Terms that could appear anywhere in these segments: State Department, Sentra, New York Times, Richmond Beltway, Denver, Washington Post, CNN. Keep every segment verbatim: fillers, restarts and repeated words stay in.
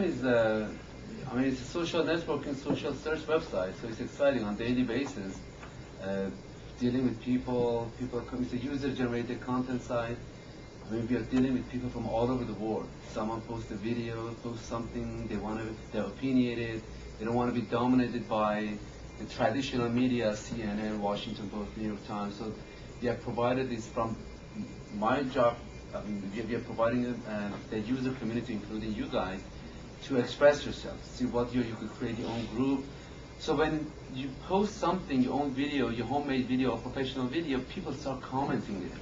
Is uh, I mean, it's a social networking, social search website, so it's exciting on a daily basis. Uh, dealing with people, people come, it's a user-generated content site. I mean, we are dealing with people from all over the world. Someone posts a video, posts something, they want to, they're opinionated, they don't want to be dominated by the traditional media, C N N, Washington Post, New York Times. So they have provided this from my job, I mean, we are providing uh, the user community, including you guys, to express yourself, see what you, you could create your own group. So when you post something, your own video, your homemade video or professional video, people start commenting it.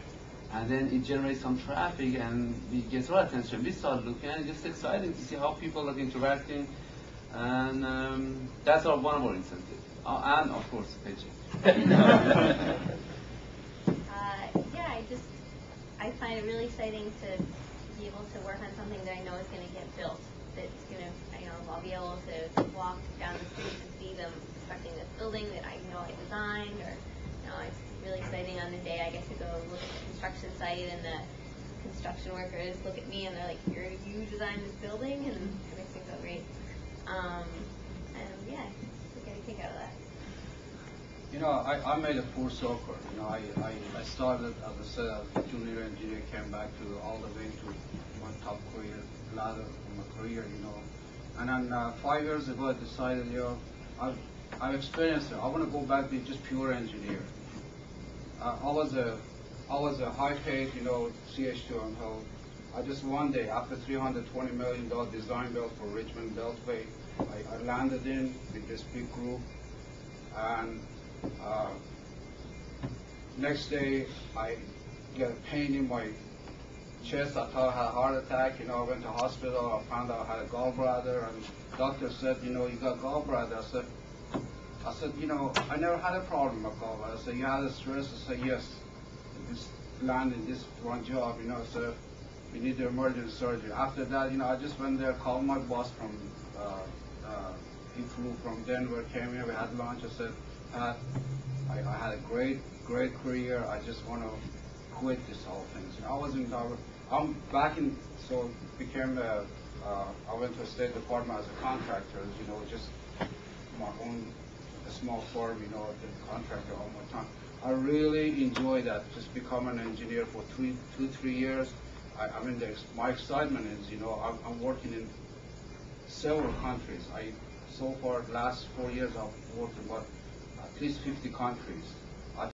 And then it generates some traffic and it gets our attention. We start looking and it's exciting to see how people are interacting. And um, that's our one of our incentives. Oh, and of course, paycheck. uh, yeah, I just, I find it really exciting to be able to work on something that I know is going to get built. That's going to, you know, I'll be able to walk down the street and see them constructing this building that I know I designed, or, you know, it's really exciting on the day I get to go look at the construction site and the construction workers look at me and they're like, "You're, you designed this building," and it makes me feel great. Um, and yeah, I get a kick out of that. You know, I, I made a poor soccer. You know, I, I, I started as a junior engineer, came back to all the way to my top career ladder in my career, you know. And then uh, five years ago, I decided, you know, I've, I've experienced it. I want to go back to just pure engineer. Uh, I was a, I was a high-paid, you know, C H two on hold. I just one day, after three hundred twenty million dollars design build for Richmond Beltway, I, I landed in with this big group. And Uh, next day, I get a pain in my chest. I thought I had a heart attack. You know, I went to hospital. I found out I had a gallbladder, and doctor said, "You know, you got gallbladder." I said, "I said, you know, I never had a problem with gallbladder." I said, "You had a stress?" I said, "Yes. I just landed this one job, you know, so we need the emergency surgery." After that, you know, I just went there, called my boss from. Uh, uh, he flew from Denver, came here. We had lunch. I said, Uh, I, I had a great, great career. I just want to quit this whole thing. So I was in Denver. I'm back in, so became a, uh, I went to the State Department as a contractor, you know, just my own, a small firm, you know, the contractor all my time. I really enjoy that, just become an engineer for three, two, three years. I, I mean, the, my excitement is, you know, I'm, I'm working in several countries. I, so far, last four years, I've worked in what, at least fifty countries.